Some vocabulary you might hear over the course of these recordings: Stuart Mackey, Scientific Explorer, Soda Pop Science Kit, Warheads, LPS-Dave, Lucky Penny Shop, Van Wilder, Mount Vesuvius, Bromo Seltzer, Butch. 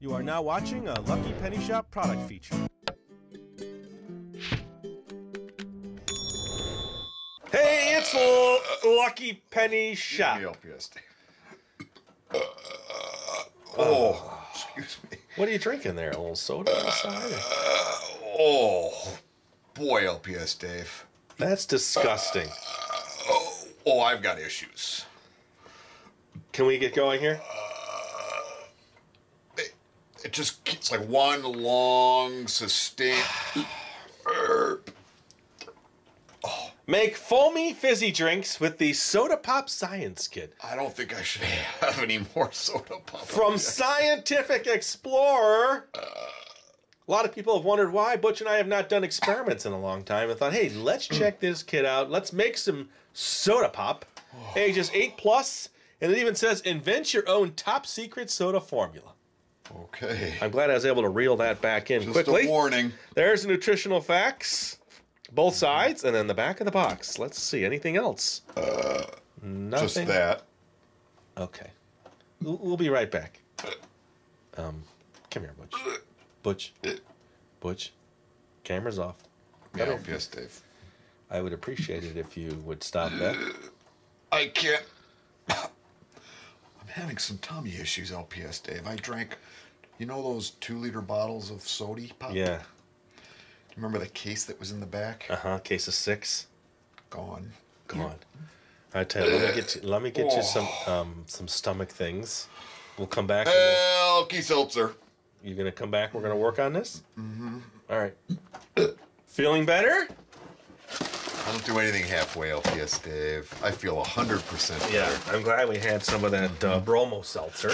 You are now watching a Lucky Penny Shop product feature. Hey, it's Lucky Penny Shop. LPS-Dave. Oh, excuse me. What are you drinking there? A little soda? Oh, boy, LPS-Dave. That's disgusting. Oh, I've got issues. Can we get going here? It just keeps like one long, sustained burp. Oh. Make foamy fizzy drinks with the Soda Pop Science Kit. I don't think I should have any more Soda Pop. From Scientific Explorer. A lot of people have wondered why Butch and I have not done experiments in a long time. I thought, hey, let's check this kit out. Let's make some Soda Pop. Ages 8+. And it even says, invent your own top secret soda formula. Okay. I'm glad I was able to reel that back in quickly. Just a warning. There's nutritional facts, both sides, and then the back of the box. Let's see. Anything else? Nothing. Just that. Okay. We'll be right back. Come here, Butch. Butch. Butch. Camera's off. Yeah, yes, Dave. I would appreciate it if you would stop that. I can't. I'm having some tummy issues, LPS-Dave. I drank, you know those 2-liter bottles of Soda Pop? Yeah. Do you remember the case that was in the back? Uh-huh, case of 6. Gone. I tell you, let me get you some stomach things. We'll come back. Hell, key seltzer. You gonna come back? We're gonna work on this? Mm-hmm. All right. Feeling better? I don't do anything halfway, LPS-Dave. I feel 100% better. Yeah, I'm glad we had some of that bromo seltzer.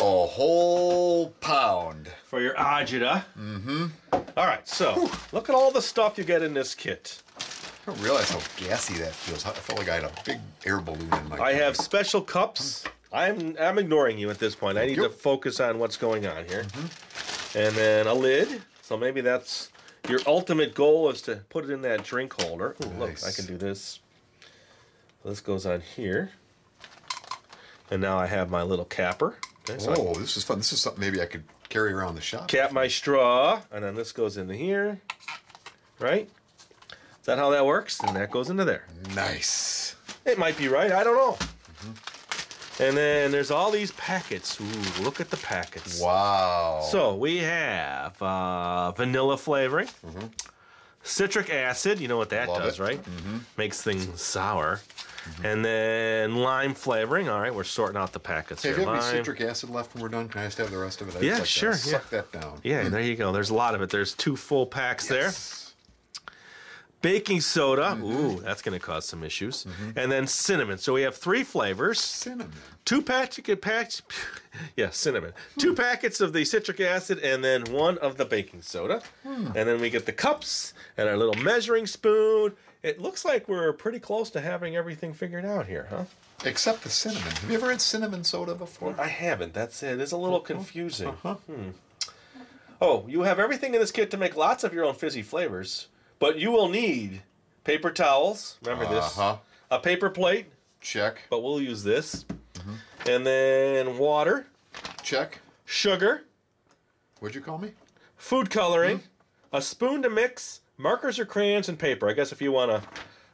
A whole pound. For your agita. Mm-hmm. All right, so look at all the stuff you get in this kit. I don't realize how gassy that feels. I felt like I had a big air balloon in my I have special cups. I'm ignoring you at this point. I need to focus on what's going on here. Mm-hmm. And then a lid. So maybe that's... Your ultimate goal is to put it in that drink holder. Ooh, nice. Look, I can do this. So this goes on here. And now I have my little capper. Okay, so this is fun. This is something maybe I could carry around the shop. Cap my straw, and then this goes into here. Right? Is that how that works? And that goes into there. Nice. It might be right. I don't know. Mm-hmm. And then there's all these packets. Ooh, look at the packets. Wow. So we have vanilla flavoring, citric acid, you know what that does, right? Mm-hmm. Makes things sour. Mm-hmm. And then lime flavoring. All right, we're sorting out the packets here. If you have any citric acid left when we're done, can I just have the rest of it? Yeah, sure. Suck that down. Yeah, there you go. There's a lot of it. There's 2 full packs there. Baking soda. Mm-hmm. Ooh, that's going to cause some issues. Mm-hmm. And then cinnamon. So we have 3 flavors. Cinnamon. 2 packets. Yeah, cinnamon. 2 packets of the citric acid and then 1 of the baking soda. Hmm. And then we get the cups and our little measuring spoon. It looks like we're pretty close to having everything figured out here, huh? Except the cinnamon. Have you ever had cinnamon soda before? I haven't. That's it. It's a little confusing. Oh, you have everything in this kit to make lots of your own fizzy flavors, but you will need paper towels. Remember this. A paper plate. Check. But we'll use this. And then water. Check. Sugar. What'd you call me? Food coloring. A spoon to mix. Markers or crayons and paper. I guess if you want to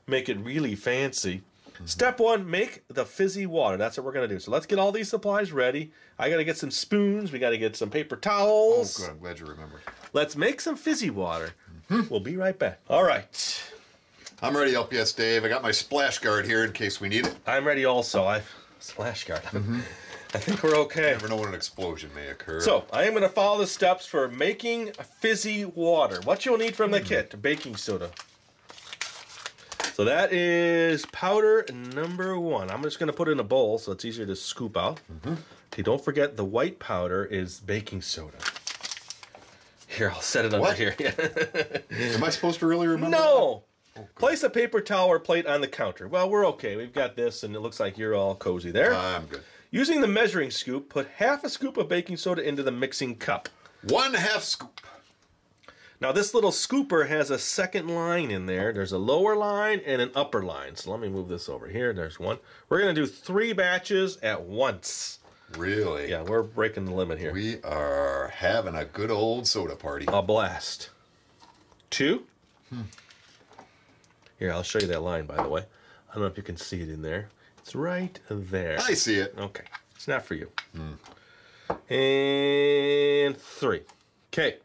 make it really fancy. Step 1, make the fizzy water. That's what we're going to do. So let's get all these supplies ready. I got to get some spoons. We got to get some paper towels. Oh, good. I'm glad you remembered. Let's make some fizzy water. We'll be right back. All right. I'm ready, LPS-Dave. I got my splash guard here in case we need it. I'm ready also. Splash guard. I think we're okay. You never know when an explosion may occur. So, I am going to follow the steps for making fizzy water. What you'll need from the kit, baking soda. So that is powder number 1. I'm just going to put it in a bowl so it's easier to scoop out. Okay, don't forget the white powder is baking soda. Here, I'll set it under here. Am I supposed to really remember that? Oh, place a paper towel or plate on the counter. Well, we're okay. We've got this, and it looks like you're all cozy there. I'm good. Using the measuring scoop, put half a scoop of baking soda into the mixing cup. 1/2 scoop. Now, this little scooper has a second line in there. There's a lower line and an upper line. So let me move this over here. There's one. We're going to do 3 batches at once. Really? Yeah, we're breaking the limit here. We are having a good old soda party. A blast. Two. Here, I'll show you that line, by the way. I don't know if you can see it in there. It's right there. I see it. Okay. It's not for you. And three. Okay.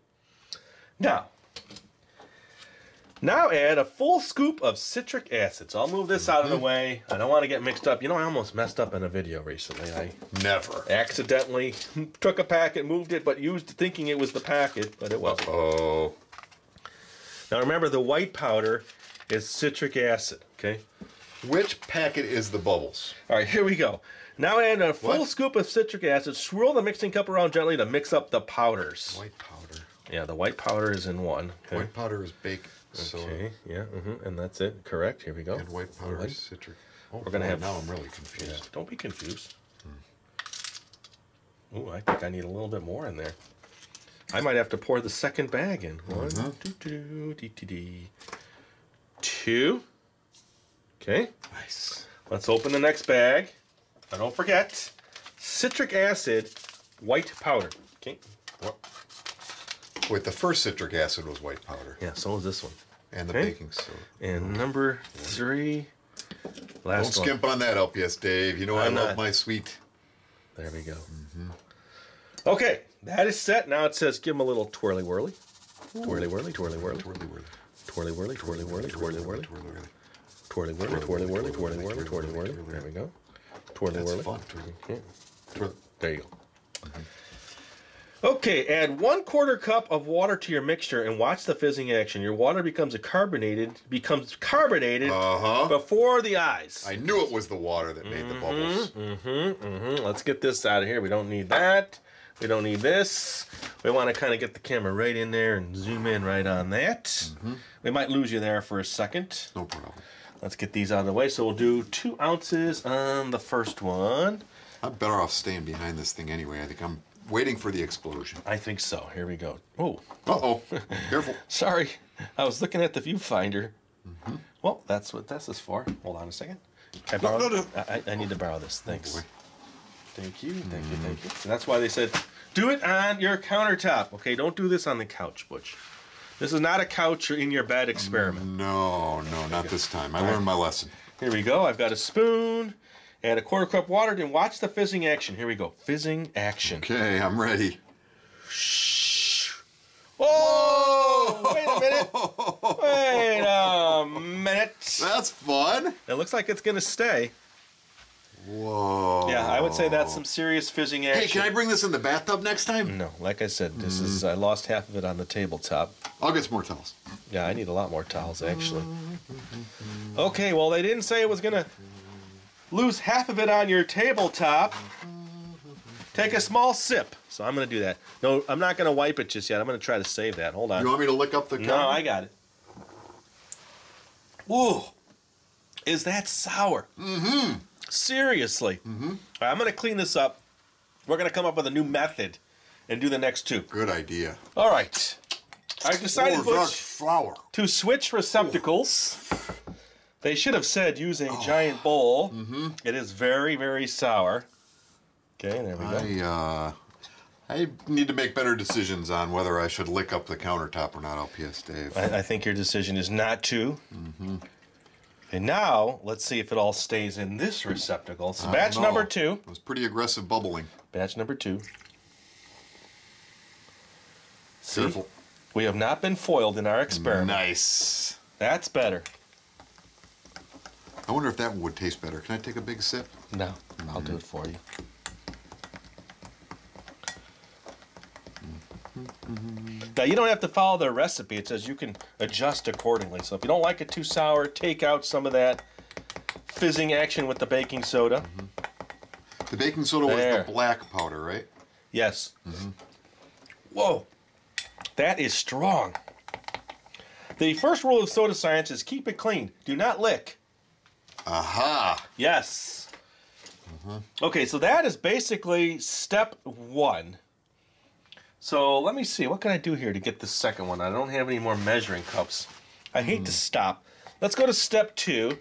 Now add a full scoop of citric acid. So I'll move this out of the way. I don't want to get mixed up. You know, I almost messed up in a video recently. I never accidentally took a packet, moved it, but used thinking it was the packet, but it wasn't. Oh. Now remember, the white powder is citric acid. Okay. Which packet is the bubbles? All right, here we go. Now add a full scoop of citric acid. Swirl the mixing cup around gently to mix up the powders. White powder. Yeah, the white powder is in one. Okay. White powder is baking soda. Okay, yeah, and that's it. Correct, here we go. And white powder is citric. Oh, we're going to have... Now I'm really confused. Yeah, don't be confused. Ooh, I think I need a little bit more in there. I might have to pour the second bag in. One, two. Okay. Nice. Let's open the next bag. And don't forget, citric acid, white powder. Okay. Wait, the first citric acid was white powder. Yeah, so was this one. And the baking soda. And number three, last one. Don't skimp on that, LPS Dave. You know I love my sweet. There we go. Okay, that is set. Now it says give them a little twirly whirly. Twirly whirly, twirly whirly. Twirly whirly. Twirly whirly, twirly whirly, twirly whirly. Twirly whirly, twirly whirly, twirly whirly, twirly whirly. There we go. Twirly whirly. There you go. Okay, add 1/4 cup of water to your mixture and watch the fizzing action. Your water becomes carbonated before the eyes. I knew it was the water that made the bubbles. Let's get this out of here. We don't need that. We don't need this. We want to kind of get the camera right in there and zoom in right on that. We might lose you there for a second. No problem. Let's get these out of the way. So we'll do 2 ounces on the first one. I'm better off staying behind this thing anyway. I think I'm waiting for the explosion. I think so. Here we go. Oh. Uh-oh. Careful. Sorry. I was looking at the viewfinder. Well, that's what this is for. Hold on a second. I need to borrow this. Thanks. Oh, thank you. Thank you. Thank you. So that's why they said, do it on your countertop. Okay, don't do this on the couch, Butch. This is not a couch or in your bed experiment. No, no, not this time. I learned my lesson. Here we go. I've got a spoon and 1/4 cup water. Then watch the fizzing action. Here we go. Fizzing action. Okay, I'm ready. Oh! Wait a minute. Wait a minute. That's fun. It looks like it's going to stay. Whoa. Yeah, I would say that's some serious fizzing action. Hey, can I bring this in the bathtub next time? No, like I said, this is, I lost half of it on the tabletop. I'll get some more towels. Yeah, I need a lot more towels, actually. Okay, well, they didn't say it was going to lose half of it on your tabletop. Take a small sip. So I'm going to do that. No, I'm not going to wipe it just yet. I'm going to try to save that. Hold on. You want me to lick up the counter? No, I got it. Ooh, is that sour? Seriously. All right, I'm going to clean this up. We're going to come up with a new method and do the next two. Good idea. All right. I've decided to switch receptacles. Ooh. They should have said use a giant bowl. It is very, very sour. Okay, there we go. I need to make better decisions on whether I should lick up the countertop or not, LPS Dave. I think your decision is not to. And now, let's see if it all stays in this receptacle. So batch number two. It was pretty aggressive bubbling. Batch number two. Careful. See? We have not been foiled in our experiment. Nice. That's better. I wonder if that one would taste better. Can I take a big sip? No. I'll do it for you. Now, you don't have to follow their recipe. It says you can adjust accordingly. So if you don't like it too sour, take out some of that fizzing action with the baking soda. The baking soda was the black powder, right? Yes. Whoa. That is strong. The first rule of soda science is keep it clean. Do not lick. Aha. Yes. Okay, so that is basically step one. So let me see, what can I do here to get the second one? I don't have any more measuring cups. I hate to stop. Let's go to step two.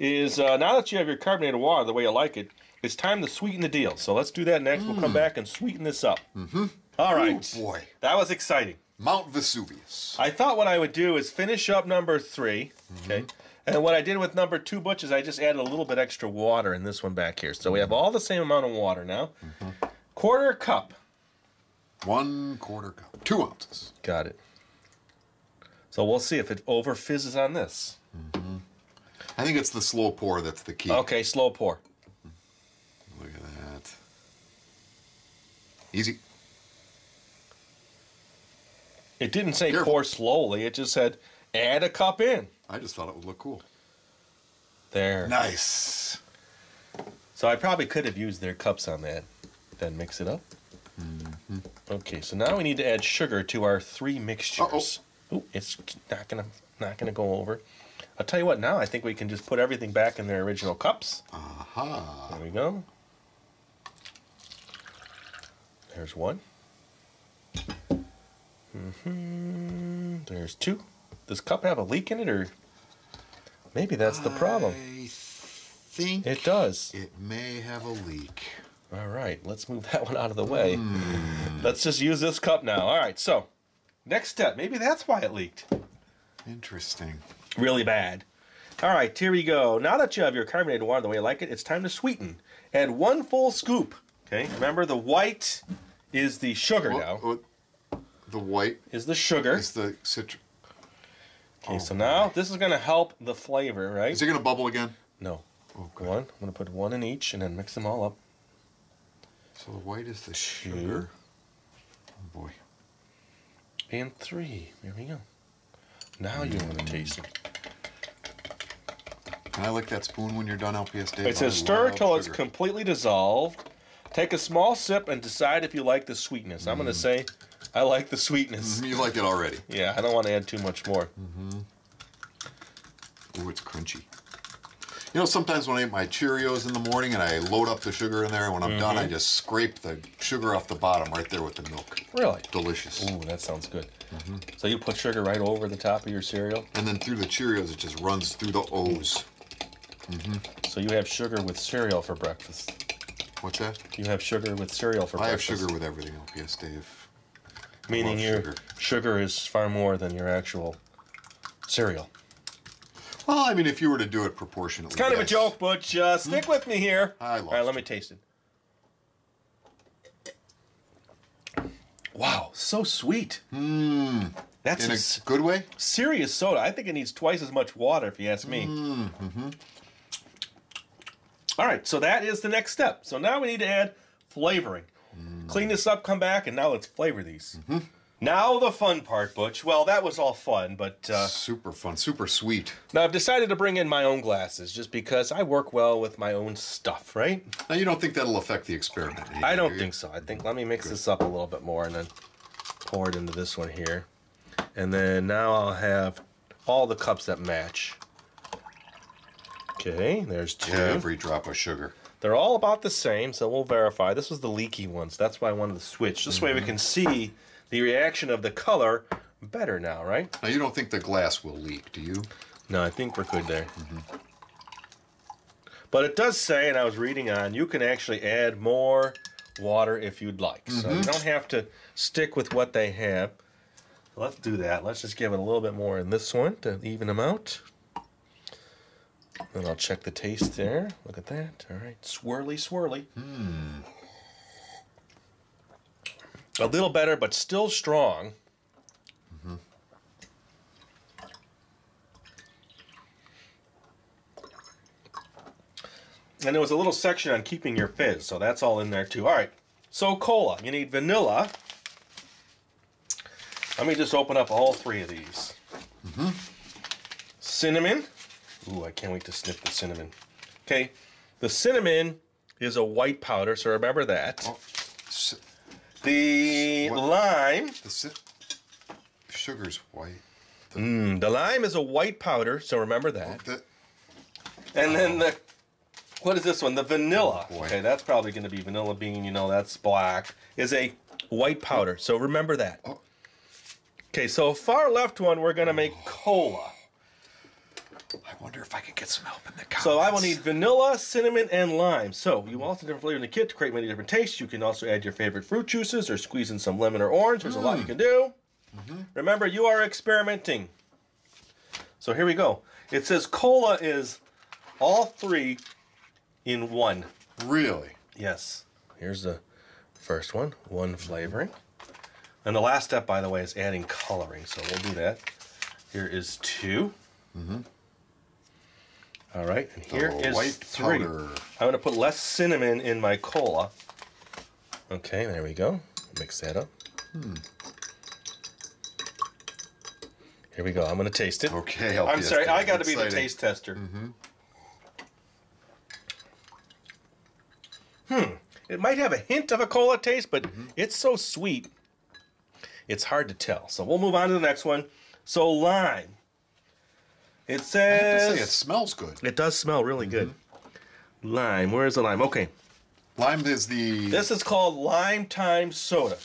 Now that you have your carbonated water the way you like it, It's time to sweeten the deal. So let's do that next. We'll come back and sweeten this up. Mm-hmm. All right. Ooh, boy. That was exciting. Mount Vesuvius. I thought what I would do is finish up number 3. Okay. And what I did with number 2, Butch, is I just added a little bit extra water in this one back here. So we have all the same amount of water now. Quarter cup. 1/4 cup. 2 ounces. Got it. So we'll see if it over fizzes on this. I think it's the slow pour that's the key. Okay, slow pour. Look at that. Easy. It didn't say pour slowly. It just said add a cup in. I just thought it would look cool. There. Nice. So I probably could have used their cups on that. Then mix it up. Okay, so now we need to add sugar to our 3 mixtures. Ooh, it's not gonna go over. I'll tell you what, now I think we can just put everything back in their original cups. There we go. There's 1. There's 2. Does cup have a leak in it, or maybe that's the problem? I think it does. It may have a leak. All right, let's move that one out of the way. Let's just use this cup now. All right, so next step. Maybe that's why it leaked. Interesting. Really bad. All right, here we go. Now that you have your carbonated water the way you like it, it's time to sweeten. Add 1 full scoop. Okay, remember the white is the sugar the white is the sugar. It's the citrus. Okay, so now this is going to help the flavor, right? Is it going to bubble again? No. Okay. 1. I'm going to put 1 in each and then mix them all up. So the white is the 2. Sugar. Oh, boy. And 3. There we go. Now you want to taste it. Can I lick that spoon when you're done, LPS-Dave? It says stir till it's completely dissolved. Take a small sip and decide if you like the sweetness. I'm going to say I like the sweetness. You like it already. Yeah, I don't want to add too much more. Ooh, it's crunchy. You know, sometimes when I eat my Cheerios in the morning and I load up the sugar in there, and when I'm done, I just scrape the sugar off the bottom right there with the milk. Really? Delicious. Ooh, that sounds good. So you put sugar right over the top of your cereal? And then through the Cheerios, it just runs through the O's. So you have sugar with cereal for breakfast. What's that? You have sugar with cereal for breakfast. I have sugar with everything, LPS-Dave. Meaning your sugar is far more than your actual cereal. Well, I mean, if you were to do it proportionately. It's kind of a joke, Butch. Stick with me here. All right, let me taste it. Wow, so sweet. That's in a good way? Serious soda. I think it needs twice as much water, if you ask me. All right, so that is the next step. So now we need to add flavoring. Clean this up, come back, and now let's flavor these. Now the fun part, Butch. Well, that was all fun, but... super fun, super sweet. Now, I've decided to bring in my own glasses just because I work well with my own stuff, right? Now, you don't think that'll affect the experiment? Either, I don't think so. I think, let me mix this up a little bit more and then pour it into this one here. And then now I'll have all the cups that match. Okay, there's 2. Every drop of sugar. They're all about the same, so we'll verify. This was the leaky one, so that's why I wanted to switch. This way we can see the reaction of the color better now, right? Now, you don't think the glass will leak, do you? No, I think we're good there. But it does say, and I was reading on, you can actually add more water if you'd like. So you don't have to stick with what they have. So let's do that. Let's just give it a little bit more in this one to even them out. Then I'll check the taste there. Look at that. All right. Swirly, swirly. A little better, but still strong. And there was a little section on keeping your fizz, so that's all in there too. All right. So cola. You need vanilla. Let me just open up all 3 of these. Cinnamon. Ooh, I can't wait to snip the cinnamon. Okay, the cinnamon is a white powder, so remember that. The lime. The sugar's white. The lime is a white powder, so remember that. And then what is this one? The vanilla. Okay, that's probably going to be vanilla bean, you know, that's black. Is a white powder, so remember that. Okay, so far left one, we're going to make cola. I wonder if if I could get some help in the comments. So I will need vanilla, cinnamon, and lime. So you want some different flavors in the kit to create many different tastes. You can also add your favorite fruit juices or squeeze in some lemon or orange. There's a lot you can do. Remember, you are experimenting. So here we go. It says cola is all three in one. Really? Yes. Here's the first one, one flavoring. And the last step, by the way, is adding coloring. So we'll do that. Here is two. All right, and here is three. Powder. I'm going to put less cinnamon in my cola. Okay, there we go. Mix that up. Here we go. I'm going to taste it. Okay, LPS, I'm sorry. I got to be the taste tester. It might have a hint of a cola taste, but it's so sweet, it's hard to tell. So we'll move on to the next one. So lime. It says... I have to say, it smells good. It does smell really good. Lime. Where is the lime? Okay. Lime is the... This is called lime time soda.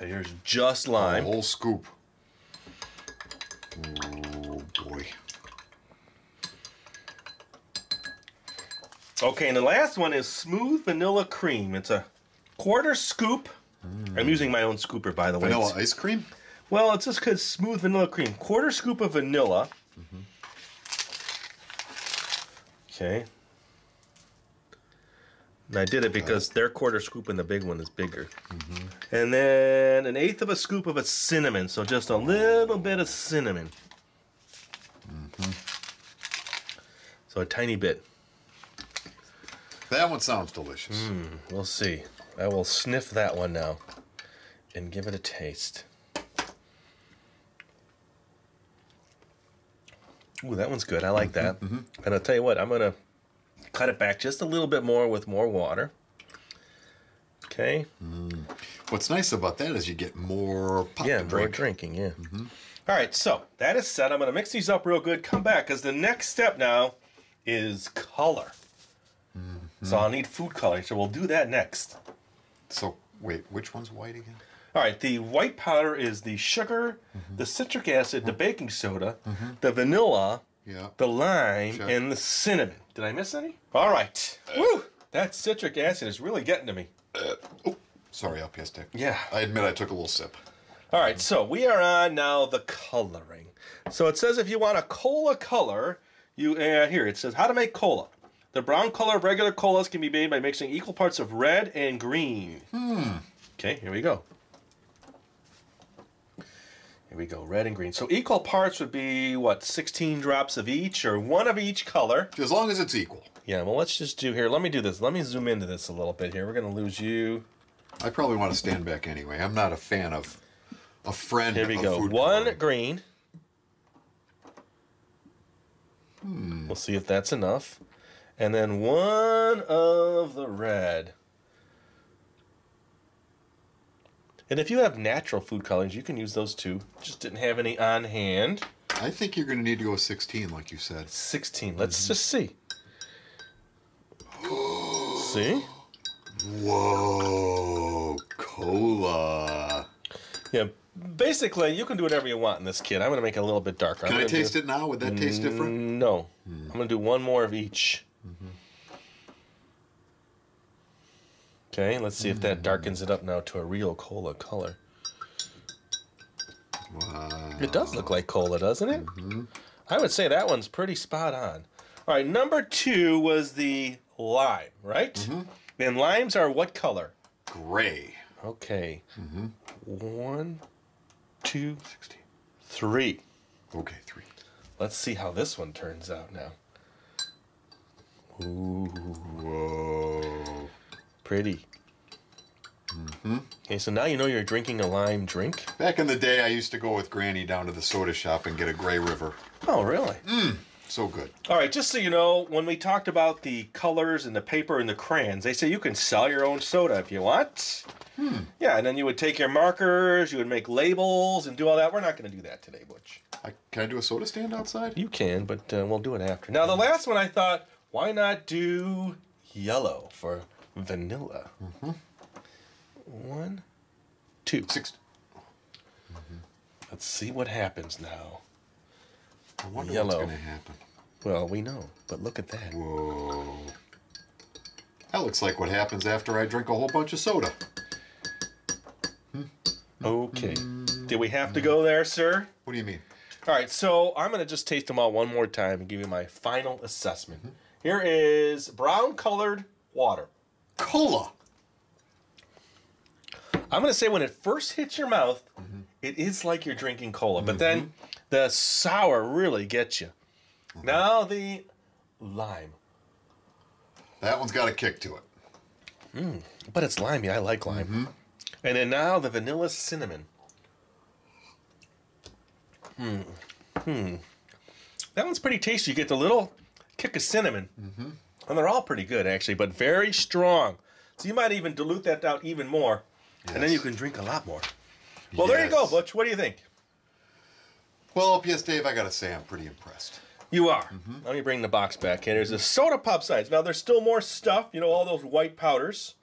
Here's just lime. A whole scoop. Oh, boy. Okay, and the last one is smooth vanilla cream. It's a quarter scoop. I'm using my own scooper, by the way. Vanilla ice cream? Well, it's just because smooth vanilla cream. Quarter scoop of vanilla. Okay. And I did it because their quarter scoop and the big one is bigger. And then an eighth of a scoop of a cinnamon. So just a little bit of cinnamon. So a tiny bit. That one sounds delicious. We'll see. I will sniff that one now and give it a taste. Ooh, that one's good. I like that. And I'll tell you what, I'm going to cut it back just a little bit more with more water. Okay. What's nice about that is you get more pop to drink. More drinking, yeah. All right, so that is set. I'm going to mix these up real good, come back, because the next step now is color. So I'll need food coloring, so we'll do that next. So, wait, which one's white again? All right, the white powder is the sugar, the citric acid, the baking soda, the vanilla, the lime, and the cinnamon. Did I miss any? All right. Woo! That citric acid is really getting to me. Oh, sorry, LPS-Dave. Yeah. I admit I took a little sip. All right, so we are on now the coloring. So it says if you want a cola color, you here it says how to make cola. The brown color of regular colas can be made by mixing equal parts of red and green. Okay, here we go. Here we go, red and green. So equal parts would be, what, 16 drops of each or one of each color? As long as it's equal. Yeah, well, let's just do here. Let me do this. Let me zoom into this a little bit here. We're going to lose you. I probably want to stand back anyway. I'm not a fan of a friend of food coloring. Here we go. One green. We'll see if that's enough. And then one of the red. And if you have natural food colorings, you can use those too. Just didn't have any on hand. I think you're going to need to go with 16, like you said. 16. Let's just see. See? Whoa. Cola. Yeah. Basically, you can do whatever you want in this kit. I'm going to make it a little bit darker. Can I taste it now? Would that taste different? No. I'm going to do one more of each. Okay, let's see if that darkens it up now to a real cola color. Wow. It does look like cola, doesn't it? I would say that one's pretty spot on. All right, number two was the lime, right? And limes are what color? Gray. Okay. One, two, 16. Three. Okay, three. Let's see how this one turns out now. Ooh. Whoa. Pretty. Okay, so now you know you're drinking a lime drink. Back in the day, I used to go with Granny down to the soda shop and get a Gray River. Oh, really? So good. All right, just so you know, when we talked about the colors and the paper and the crayons, they say you can sell your own soda if you want. Yeah, and then you would take your markers, you would make labels and do all that. We're not going to do that today, Butch. Can I do a soda stand outside? You can, but we'll do it after. Now, the last one I thought... Why not do yellow for vanilla? One, two. Six. Let's see what happens now. I wonder yellow. What's going to happen. Well, we know, but look at that. Whoa. That looks like what happens after I drink a whole bunch of soda. Okay. Did we have to go there, sir? What do you mean? All right, so I'm going to just taste them all one more time and give you my final assessment. Here is brown-colored water. Cola. I'm going to say when it first hits your mouth, it is like you're drinking cola, but then the sour really gets you. Now the lime. That one's got a kick to it. But it's limey. I like lime. And then now the vanilla cinnamon. That one's pretty tasty. You get the little kick of cinnamon. And they're all pretty good, actually, but very strong. So you might even dilute that down even more, and then you can drink a lot more. Well, there you go, Butch. What do you think? Well, LPS-Dave, I got to say I'm pretty impressed. You are. Let me bring the box back here. There's a Soda Pop Science. Now, there's still more stuff, you know, all those white powders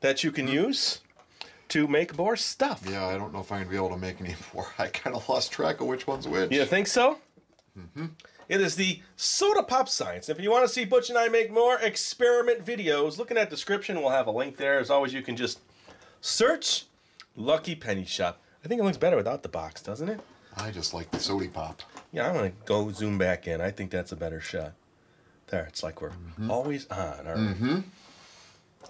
that you can use to make more stuff. Yeah, I don't know if I'm going to be able to make any more. I kind of lost track of which one's which. You think so? It is the Soda Pop Science. If you want to see Butch and I make more experiment videos, look in that description. We'll have a link there. As always, you can just search Lucky Penny Shop. I think it looks better without the box, doesn't it? I just like the soda pop. Yeah, I'm going to go zoom back in. I think that's a better shot. There, it's like we're always on. All right.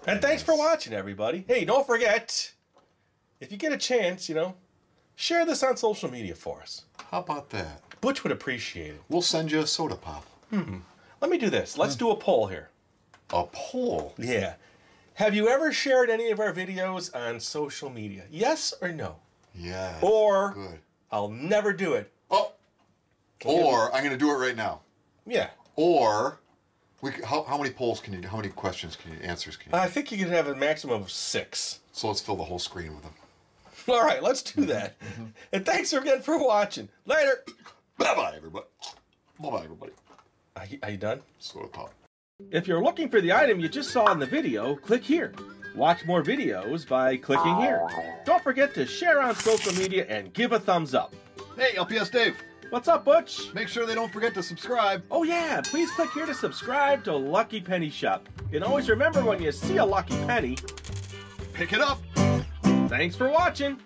And thanks for watching, everybody. Hey, don't forget, if you get a chance, you know, share this on social media for us. How about that? Butch would appreciate it. We'll send you a soda pop. Let me do this. Let's do a poll here. A poll? Yeah. Have you ever shared any of our videos on social media? Yes or no? Yeah. Or good. I'll never do it. Oh. Or I'm going to do it right now. Yeah. Or we. How many polls can you do? How many questions can you answers can you do? I think you can have a maximum of 6. So let's fill the whole screen with them. All right, let's do that. And thanks again for watching. Later. Bye-bye, everybody. Bye-bye, everybody. Are you done? Soda pop. If you're looking for the item you just saw in the video, click here. Watch more videos by clicking here. Don't forget to share on social media and give a thumbs up. Hey, LPS Dave. What's up, Butch? Make sure they don't forget to subscribe. Oh, yeah. Please click here to subscribe to Lucky Penny Shop. And always remember, when you see a Lucky Penny, pick it up. Thanks for watching.